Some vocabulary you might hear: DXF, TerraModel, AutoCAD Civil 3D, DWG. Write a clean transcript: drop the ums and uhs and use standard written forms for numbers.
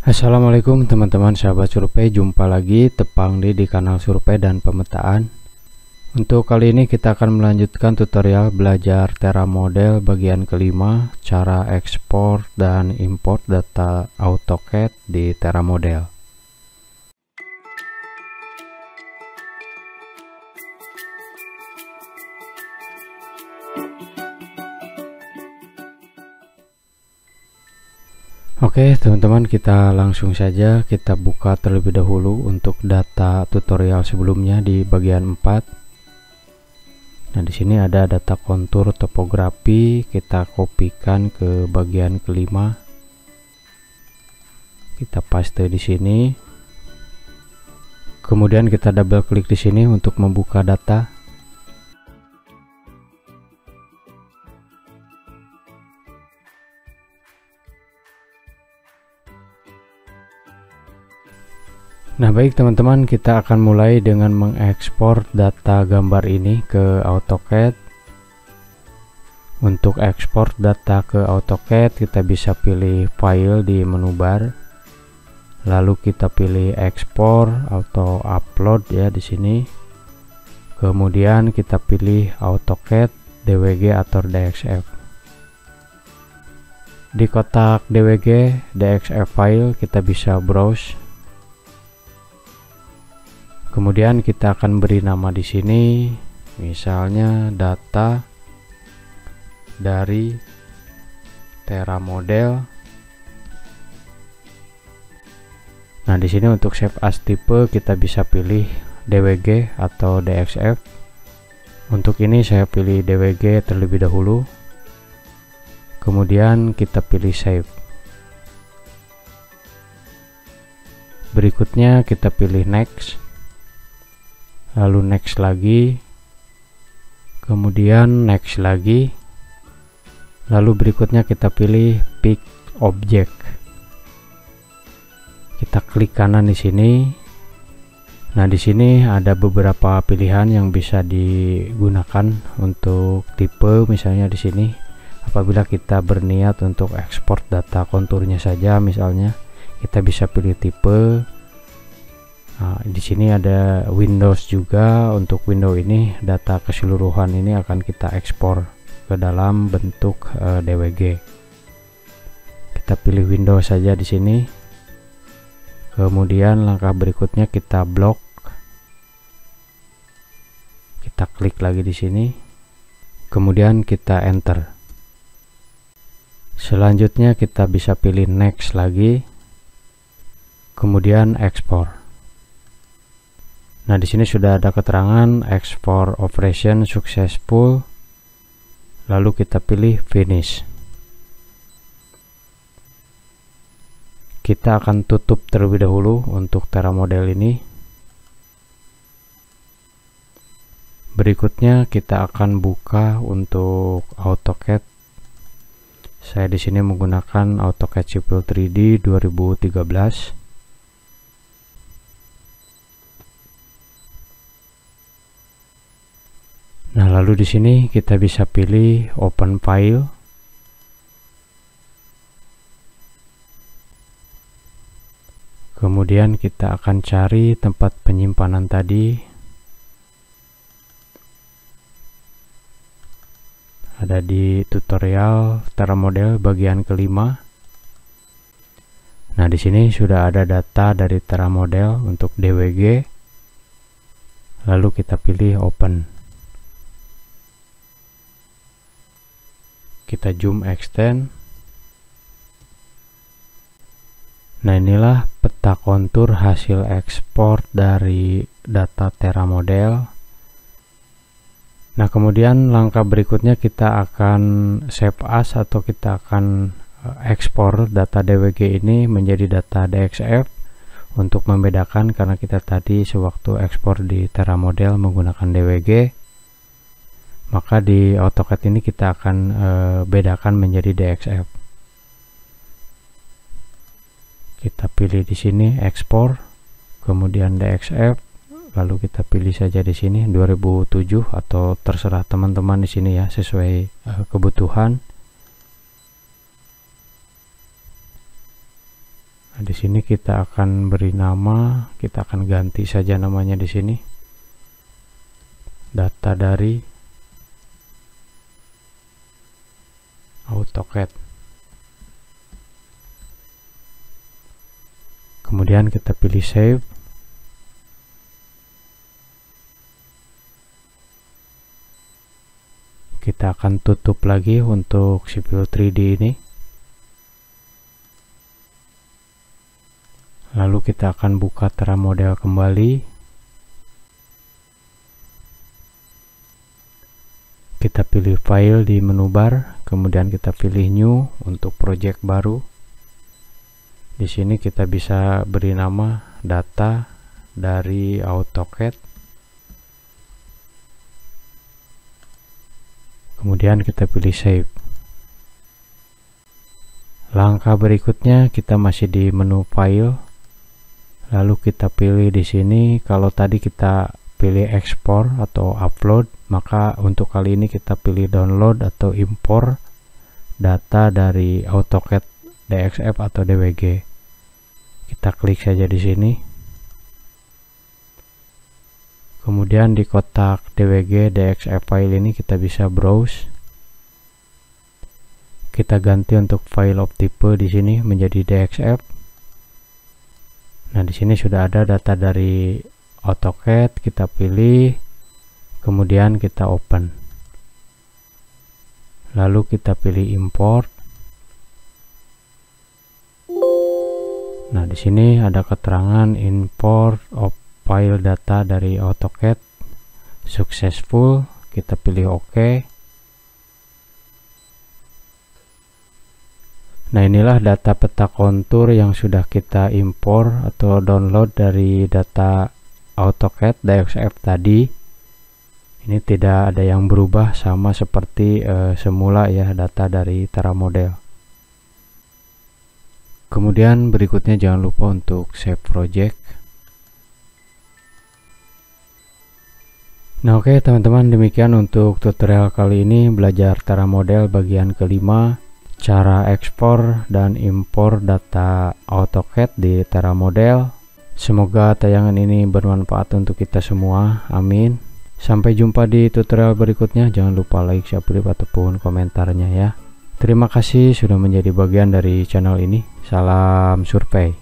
Assalamualaikum teman-teman sahabat survei, jumpa lagi Tepangdi di kanal survei dan pemetaan. Untuk kali ini kita akan melanjutkan tutorial belajar TerraModel bagian kelima, cara ekspor dan import data AutoCAD di TerraModel. Oke teman-teman, kita langsung saja kita buka terlebih dahulu untuk data tutorial sebelumnya di bagian 4. Nah, di sini ada data kontur topografi, kita kopikan ke bagian kelima. Kita paste di sini. Kemudian kita double klik di sini untuk membuka data. Nah baik teman-teman, kita akan mulai dengan mengekspor data gambar ini ke AutoCAD. Untuk ekspor data ke AutoCAD, kita bisa pilih file di menu bar, lalu kita pilih ekspor atau upload ya di sini. Kemudian kita pilih AutoCAD, DWG atau DXF. Di kotak DWG DXF file kita bisa browse. Kemudian kita akan beri nama di sini, misalnya data dari TerraModel. Nah di sini untuk save as tipe kita bisa pilih DWG atau DXF. Untuk ini saya pilih DWG terlebih dahulu. Kemudian kita pilih save. Berikutnya kita pilih next. Lalu next lagi, kemudian next lagi, lalu berikutnya kita pilih pick object. Kita klik kanan di sini. Nah di sini ada beberapa pilihan yang bisa digunakan untuk tipe, misalnya di sini apabila kita berniat untuk ekspor data konturnya saja, misalnya kita bisa pilih tipe. Nah, di sini ada Windows juga. Untuk Windows ini data keseluruhan ini akan kita ekspor ke dalam bentuk DWG. Kita pilih Windows saja di sini. Kemudian langkah berikutnya kita blok. Kita klik lagi di sini. Kemudian kita enter. Selanjutnya kita bisa pilih next lagi. Kemudian ekspor. Nah di sini sudah ada keterangan ekspor operation successful, lalu kita pilih finish. Kita akan tutup terlebih dahulu untuk TerraModel ini. Berikutnya kita akan buka untuk AutoCAD. Saya di sini menggunakan AutoCAD Civil 3D 2013. Nah, lalu di sini kita bisa pilih open file. Kemudian kita akan cari tempat penyimpanan tadi. Ada di tutorial TerraModel bagian kelima. Nah, di sini sudah ada data dari TerraModel untuk DWG. Lalu kita pilih open. Kita zoom extend. Nah inilah peta kontur hasil ekspor dari data TerraModel. Nah kemudian langkah berikutnya kita akan save as atau kita akan ekspor data DWG ini menjadi data DXF untuk membedakan, karena kita tadi sewaktu ekspor di TerraModel menggunakan DWG. Maka di AutoCAD ini kita akan bedakan menjadi DXF. Kita pilih di sini ekspor, kemudian DXF, lalu kita pilih saja di sini 2007 atau terserah teman-teman di sini ya sesuai kebutuhan. Nah, di sini kita akan beri nama, kita akan ganti saja namanya di sini. Data dari AutoCAD. Kemudian kita pilih save. Kita akan tutup lagi untuk Civil 3D ini. Lalu kita akan buka TerraModel kembali. Kita pilih file di menu bar, kemudian kita pilih new untuk project baru. Di sini kita bisa beri nama data dari AutoCAD. Kemudian kita pilih save. Langkah berikutnya kita masih di menu file. Lalu kita pilih di sini, kalau tadi kita pilih ekspor atau upload, maka untuk kali ini kita pilih download atau impor data dari AutoCAD DXF atau DWG. Kita klik saja di sini. Kemudian di kotak DWG DXF file ini kita bisa browse. Kita ganti untuk file of type di sini menjadi DXF. Nah, di sini sudah ada data dari AutoCAD, kita pilih, kemudian kita open. Lalu kita pilih import. Nah, di sini ada keterangan import of file data dari AutoCAD successful, kita pilih OK. Nah, inilah data peta kontur yang sudah kita impor atau download dari data AutoCAD DXF tadi. Ini tidak ada yang berubah, sama seperti semula ya, data dari TerraModel. Kemudian berikutnya jangan lupa untuk save project. Nah, oke teman-teman, demikian untuk tutorial kali ini, belajar TerraModel bagian kelima, cara ekspor dan impor data AutoCAD di TerraModel. Semoga tayangan ini bermanfaat untuk kita semua, amin. Sampai jumpa di tutorial berikutnya, jangan lupa like, share, ataupun komentarnya ya. Terima kasih sudah menjadi bagian dari channel ini. Salam survei.